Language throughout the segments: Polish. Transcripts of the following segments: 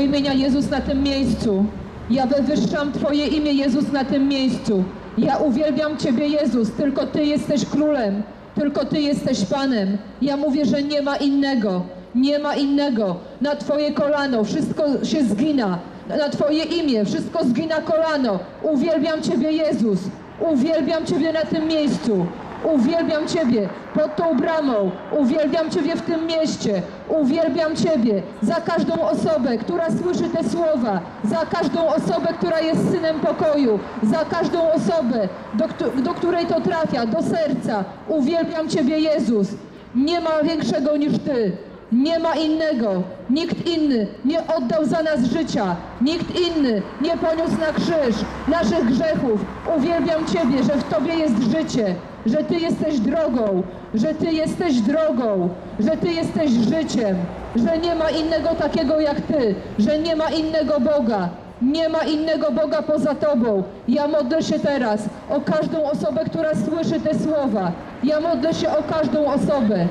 imienia Jezus na tym miejscu. Ja wywyższam Twoje imię, Jezus, na tym miejscu. Ja uwielbiam Ciebie, Jezus, tylko Ty jesteś Królem, tylko Ty jesteś Panem. Ja mówię, że nie ma innego, nie ma innego. Na Twoje kolano wszystko się zgina, na Twoje imię wszystko zgina kolano. Uwielbiam Ciebie, Jezus, uwielbiam Ciebie na tym miejscu. Uwielbiam Ciebie pod tą bramą, uwielbiam Ciebie w tym mieście, uwielbiam Ciebie za każdą osobę, która słyszy te słowa, za każdą osobę, która jest synem pokoju, za każdą osobę, do której to trafia, do serca. Uwielbiam Ciebie, Jezus. Nie ma większego niż Ty, nie ma innego. Nikt inny nie oddał za nas życia, nikt inny nie poniósł na krzyż naszych grzechów. Uwielbiam Ciebie, że w Tobie jest życie. Że Ty jesteś drogą, że Ty jesteś drogą, że Ty jesteś życiem, że nie ma innego takiego jak Ty, że nie ma innego Boga, nie ma innego Boga poza Tobą. Ja modlę się teraz o każdą osobę, która słyszy te słowa. Ja modlę się o każdą osobę.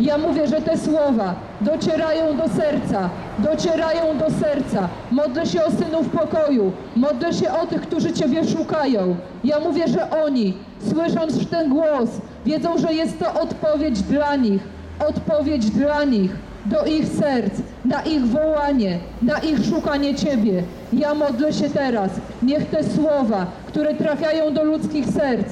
Ja mówię, że te słowa docierają do serca, docierają do serca. Modlę się o synów pokoju, modlę się o tych, którzy Ciebie szukają. Ja mówię, że oni, słysząc ten głos, wiedzą, że jest to odpowiedź dla nich, do ich serc, na ich wołanie, na ich szukanie Ciebie. Ja modlę się teraz, niech te słowa, które trafiają do ludzkich serc,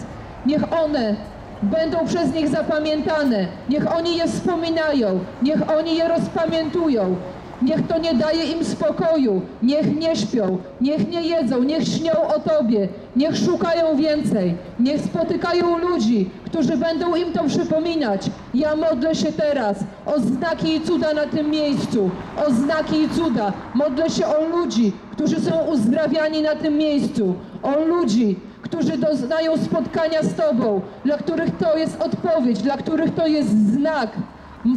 niech one będą przez nich zapamiętane, niech oni je wspominają, niech oni je rozpamiętują, niech to nie daje im spokoju, niech nie śpią, niech nie jedzą, niech śnią o Tobie, niech szukają więcej, niech spotykają ludzi, którzy będą im to przypominać. Ja modlę się teraz o znaki i cuda na tym miejscu, o znaki i cuda. Modlę się o ludzi, którzy są uzdrawiani na tym miejscu, o ludzi, którzy doznają spotkania z Tobą, dla których to jest odpowiedź, dla których to jest znak.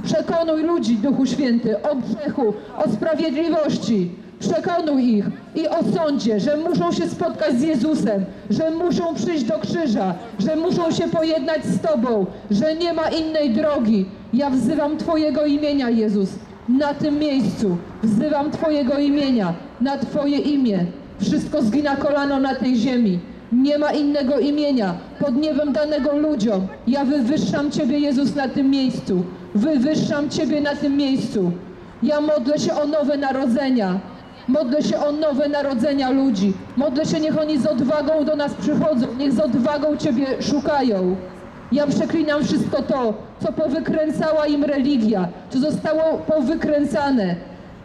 Przekonuj ludzi, Duchu Święty, o grzechu, o sprawiedliwości. Przekonuj ich i o sądzie, że muszą się spotkać z Jezusem, że muszą przyjść do krzyża, że muszą się pojednać z Tobą, że nie ma innej drogi. Ja wzywam Twojego imienia, Jezus, na tym miejscu. Wzywam Twojego imienia, na Twoje imię. Wszystko zgina kolano na tej ziemi. Nie ma innego imienia pod niebem danego ludziom. Ja wywyższam Ciebie, Jezus, na tym miejscu. Wywyższam Ciebie na tym miejscu. Ja modlę się o nowe narodzenia. Modlę się o nowe narodzenia ludzi. Modlę się, niech oni z odwagą do nas przychodzą. Niech z odwagą Ciebie szukają. Ja przeklinam wszystko to, co powykręcała im religia, co zostało powykręcane.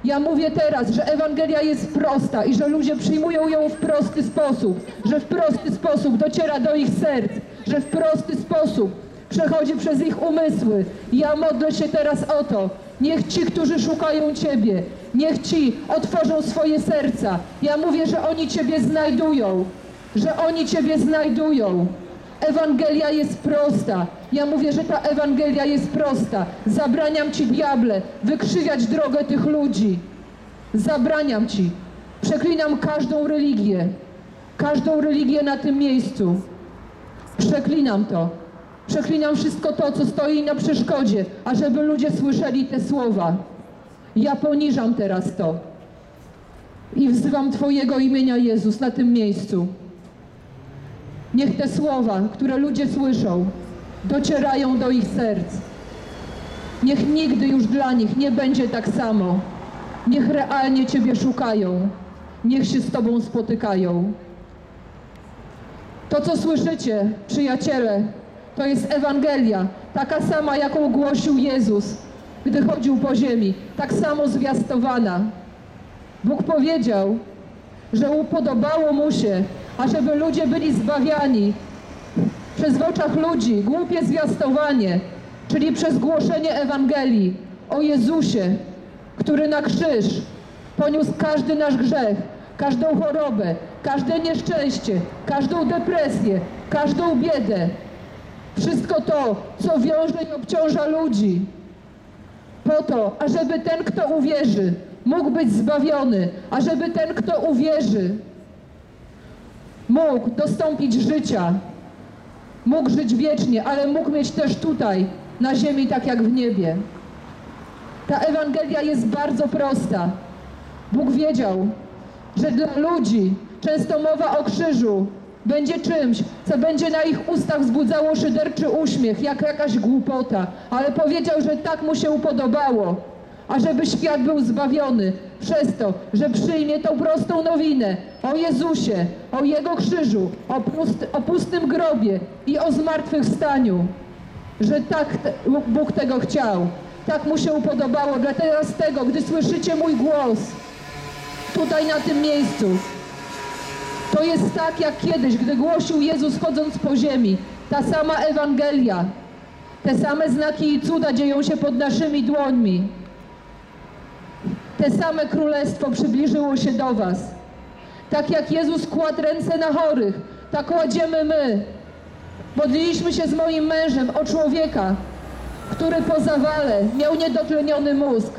Ja mówię teraz, że Ewangelia jest prosta i że ludzie przyjmują ją w prosty sposób, że w prosty sposób dociera do ich serc, że w prosty sposób przechodzi przez ich umysły. Ja modlę się teraz o to, niech ci, którzy szukają Ciebie, niech ci otworzą swoje serca. Ja mówię, że oni Ciebie znajdują, że oni Ciebie znajdują. Ewangelia jest prosta. Ja mówię, że ta Ewangelia jest prosta. Zabraniam Ci, diable, wykrzywiać drogę tych ludzi. Zabraniam Ci. Przeklinam każdą religię na tym miejscu. Przeklinam to. Przeklinam wszystko to, co stoi na przeszkodzie, ażeby ludzie słyszeli te słowa. Ja poniżam teraz to. I wzywam Twojego imienia, Jezus, na tym miejscu. Niech te słowa, które ludzie słyszą, docierają do ich serc. Niech nigdy już dla nich nie będzie tak samo. Niech realnie Ciebie szukają. Niech się z Tobą spotykają. To, co słyszycie, przyjaciele, to jest Ewangelia, taka sama, jaką głosił Jezus, gdy chodził po ziemi, tak samo zwiastowana. Bóg powiedział, że upodobało Mu się, ażeby ludzie byli zbawiani przez w oczach ludzi głupie zwiastowanie, czyli przez głoszenie Ewangelii o Jezusie, który na krzyż poniósł każdy nasz grzech, każdą chorobę, każde nieszczęście, każdą depresję, każdą biedę. Wszystko to, co wiąże i obciąża ludzi, po to, ażeby ten, kto uwierzy, mógł być zbawiony, ażeby ten, kto uwierzy, mógł dostąpić życia, mógł żyć wiecznie, ale mógł mieć też tutaj, na ziemi, tak jak w niebie. Ta Ewangelia jest bardzo prosta. Bóg wiedział, że dla ludzi często mowa o krzyżu będzie czymś, co będzie na ich ustach wzbudzało szyderczy uśmiech, jak jakaś głupota, ale powiedział, że tak mu się upodobało, ażeby świat był zbawiony przez to, że przyjmie tą prostą nowinę o Jezusie, o Jego krzyżu, o pustym grobie i o zmartwychwstaniu, że tak Bóg tego chciał, tak mu się upodobało. Dlatego z tego, gdy słyszycie mój głos tutaj na tym miejscu, to jest tak jak kiedyś, gdy głosił Jezus chodząc po ziemi. Ta sama Ewangelia, te same znaki i cuda dzieją się pod naszymi dłońmi. Te same królestwo przybliżyło się do was. Tak jak Jezus kładł ręce na chorych, tak kładziemy my. Modliliśmy się z moim mężem o człowieka, który po zawale miał niedotleniony mózg.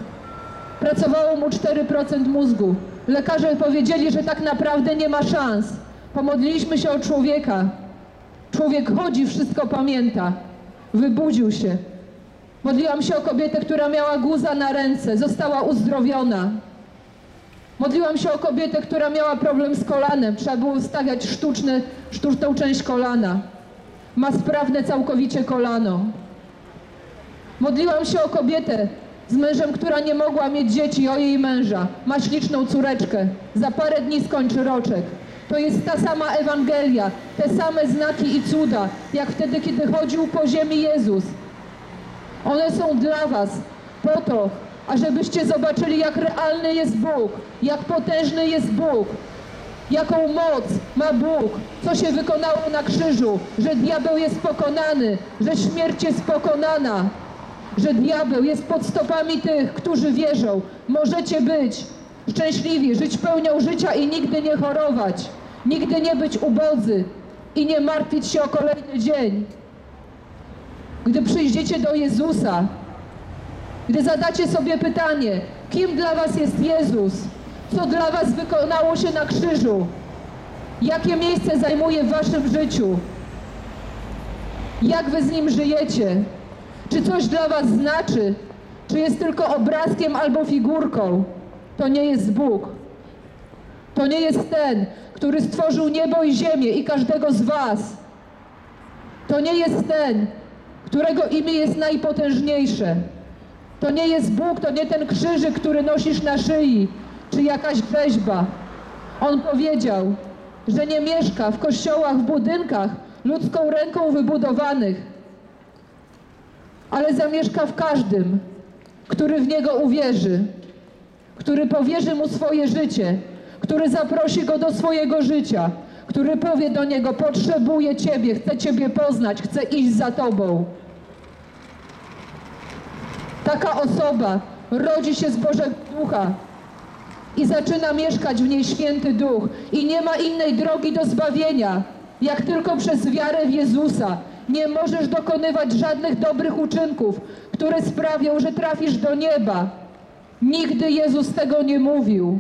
Pracowało mu 4% mózgu. Lekarze powiedzieli, że tak naprawdę nie ma szans. Pomodliliśmy się o człowieka. Człowiek chodzi, wszystko pamięta. Wybudził się. Modliłam się o kobietę, która miała guza na ręce. Została uzdrowiona. Modliłam się o kobietę, która miała problem z kolanem. Trzeba było stawiać sztuczną część kolana. Ma sprawne całkowicie kolano. Modliłam się o kobietę z mężem, która nie mogła mieć dzieci, o jej męża. Ma śliczną córeczkę. Za parę dni skończy roczek. To jest ta sama Ewangelia, te same znaki i cuda, jak wtedy, kiedy chodził po ziemi Jezus. One są dla was po to, ażebyście zobaczyli, jak realny jest Bóg, jak potężny jest Bóg, jaką moc ma Bóg, co się wykonało na krzyżu, że diabeł jest pokonany, że śmierć jest pokonana, że diabeł jest pod stopami tych, którzy wierzą. Możecie być szczęśliwi, żyć pełnią życia i nigdy nie chorować, nigdy nie być ubodzy i nie martwić się o kolejny dzień. Gdy przyjdziecie do Jezusa, gdy zadacie sobie pytanie, kim dla was jest Jezus, co dla was wykonało się na krzyżu, jakie miejsce zajmuje w waszym życiu, jak wy z Nim żyjecie, czy coś dla was znaczy, czy jest tylko obrazkiem albo figurką, to nie jest Bóg. To nie jest ten, który stworzył niebo i ziemię i każdego z was. To nie jest ten, którego imię jest najpotężniejsze. To nie jest Bóg, to nie ten krzyżyk, który nosisz na szyi, czy jakaś rzeźba. On powiedział, że nie mieszka w kościołach, w budynkach ludzką ręką wybudowanych, ale zamieszka w każdym, który w Niego uwierzy, który powierzy Mu swoje życie, który zaprosi Go do swojego życia, który powie do Niego, potrzebuję Ciebie, chcę Ciebie poznać, chcę iść za Tobą. Taka osoba rodzi się z Bożego Ducha i zaczyna mieszkać w niej Święty Duch i nie ma innej drogi do zbawienia, jak tylko przez wiarę w Jezusa. Nie możesz dokonywać żadnych dobrych uczynków, które sprawią, że trafisz do nieba. Nigdy Jezus tego nie mówił.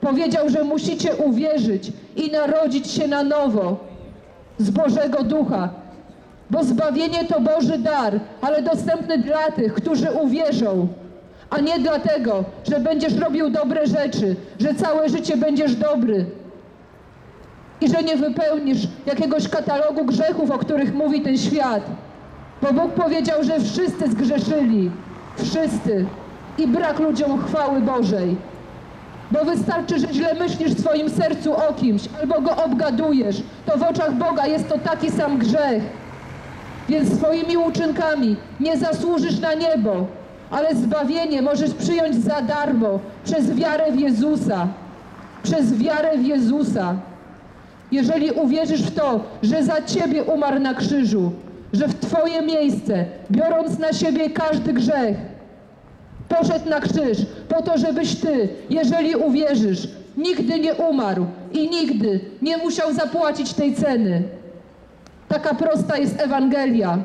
Powiedział, że musicie uwierzyć i narodzić się na nowo z Bożego Ducha, bo zbawienie to Boży dar, ale dostępny dla tych, którzy uwierzą, a nie dlatego, że będziesz robił dobre rzeczy, że całe życie będziesz dobry i że nie wypełnisz jakiegoś katalogu grzechów, o których mówi ten świat, bo Bóg powiedział, że wszyscy zgrzeszyli, wszyscy, i brak ludziom chwały Bożej. Bo wystarczy, że źle myślisz w swoim sercu o kimś, albo go obgadujesz, to w oczach Boga jest to taki sam grzech. Więc swoimi uczynkami nie zasłużysz na niebo, ale zbawienie możesz przyjąć za darmo, przez wiarę w Jezusa. Przez wiarę w Jezusa. Jeżeli uwierzysz w to, że za ciebie umarł na krzyżu, że w twoje miejsce, biorąc na siebie każdy grzech, poszedł na krzyż po to, żebyś ty, jeżeli uwierzysz, nigdy nie umarł i nigdy nie musiał zapłacić tej ceny. Taka prosta jest Ewangelia.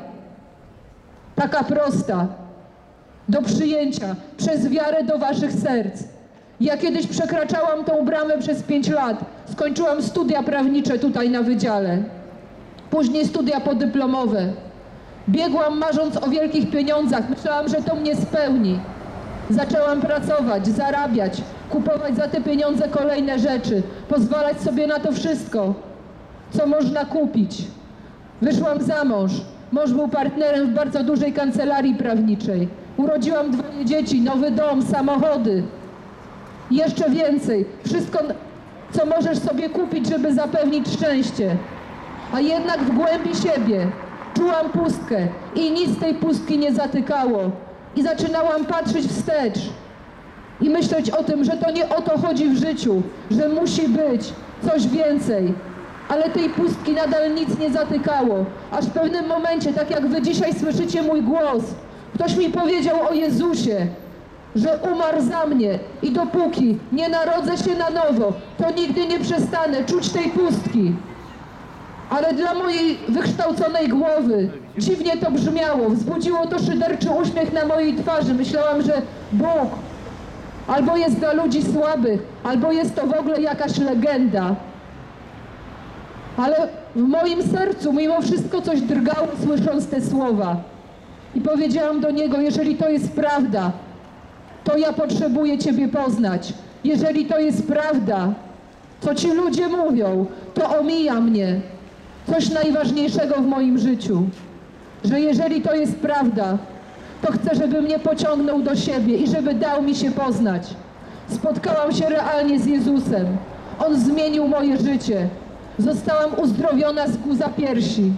Taka prosta. Do przyjęcia przez wiarę do waszych serc. Ja kiedyś przekraczałam tą bramę przez 5 lat. Skończyłam studia prawnicze tutaj na wydziale. Później studia podyplomowe. Biegłam marząc o wielkich pieniądzach. Myślałam, że to mnie spełni. Zaczęłam pracować, zarabiać, kupować za te pieniądze kolejne rzeczy, pozwalać sobie na to wszystko, co można kupić. Wyszłam za mąż. Mąż był partnerem w bardzo dużej kancelarii prawniczej. Urodziłam 2 dzieci, nowy dom, samochody. Jeszcze więcej. Wszystko, co możesz sobie kupić, żeby zapewnić szczęście. A jednak w głębi siebie czułam pustkę i nic tej pustki nie zatykało. I zaczynałam patrzeć wstecz i myśleć o tym, że to nie o to chodzi w życiu, że musi być coś więcej. Ale tej pustki nadal nic nie zatykało. Aż w pewnym momencie, tak jak wy dzisiaj słyszycie mój głos, ktoś mi powiedział o Jezusie, że umarł za mnie i dopóki nie narodzę się na nowo, to nigdy nie przestanę czuć tej pustki. Ale dla mojej wykształconej głowy dziwnie to brzmiało. Wzbudziło to szyderczy uśmiech na mojej twarzy. Myślałam, że Bóg albo jest dla ludzi słabych, albo jest to w ogóle jakaś legenda. Ale w moim sercu mimo wszystko coś drgało, słysząc te słowa. I powiedziałam do Niego, jeżeli to jest prawda, to ja potrzebuję Ciebie poznać. Jeżeli to jest prawda, co ci ludzie mówią, to omija mnie coś najważniejszego w moim życiu. Że jeżeli to jest prawda, to chcę, żeby mnie pociągnął do siebie i żeby dał mi się poznać. Spotkałam się realnie z Jezusem. On zmienił moje życie. Zostałam uzdrowiona z guza piersi.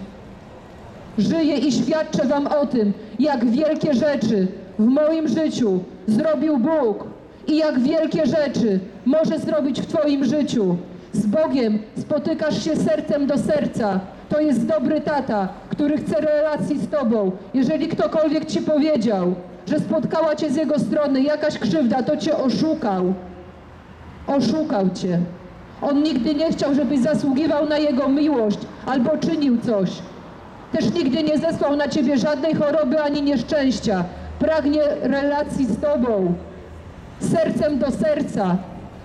Żyję i świadczę wam o tym, jak wielkie rzeczy w moim życiu zrobił Bóg i jak wielkie rzeczy może zrobić w twoim życiu. Z Bogiem spotykasz się sercem do serca. To jest dobry tata, który chce relacji z tobą. Jeżeli ktokolwiek ci powiedział, że spotkała cię z jego strony jakaś krzywda, to cię oszukał. Oszukał cię. On nigdy nie chciał, żebyś zasługiwał na jego miłość albo czynił coś. Też nigdy nie zesłał na ciebie żadnej choroby ani nieszczęścia. Pragnie relacji z tobą. Sercem do serca.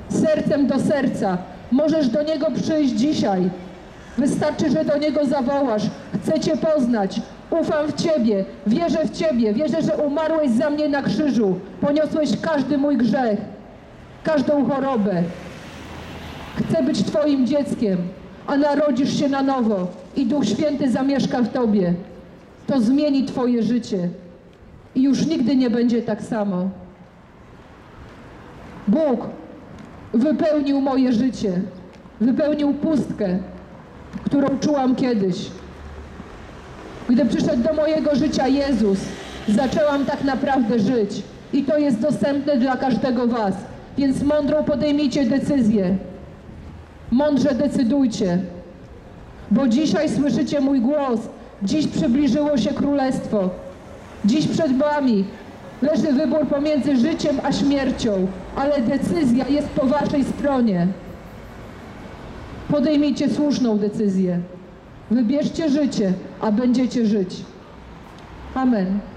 Sercem do serca. Możesz do Niego przyjść dzisiaj. Wystarczy, że do Niego zawołasz. Chcę Cię poznać. Ufam w Ciebie. Wierzę w Ciebie. Wierzę, że umarłeś za mnie na krzyżu. Poniosłeś każdy mój grzech. Każdą chorobę. Chcę być Twoim dzieckiem, a narodzisz się na nowo i Duch Święty zamieszka w Tobie. To zmieni Twoje życie i już nigdy nie będzie tak samo. Bóg wypełnił moje życie, wypełnił pustkę, którą czułam kiedyś. Gdy przyszedł do mojego życia Jezus, zaczęłam tak naprawdę żyć i to jest dostępne dla każdego was, więc mądrą podejmijcie decyzję. Mądrze decydujcie, bo dzisiaj słyszycie mój głos, dziś przybliżyło się Królestwo. Dziś przed wami leży wybór pomiędzy życiem a śmiercią, ale decyzja jest po waszej stronie. Podejmijcie słuszną decyzję. Wybierzcie życie, a będziecie żyć. Amen.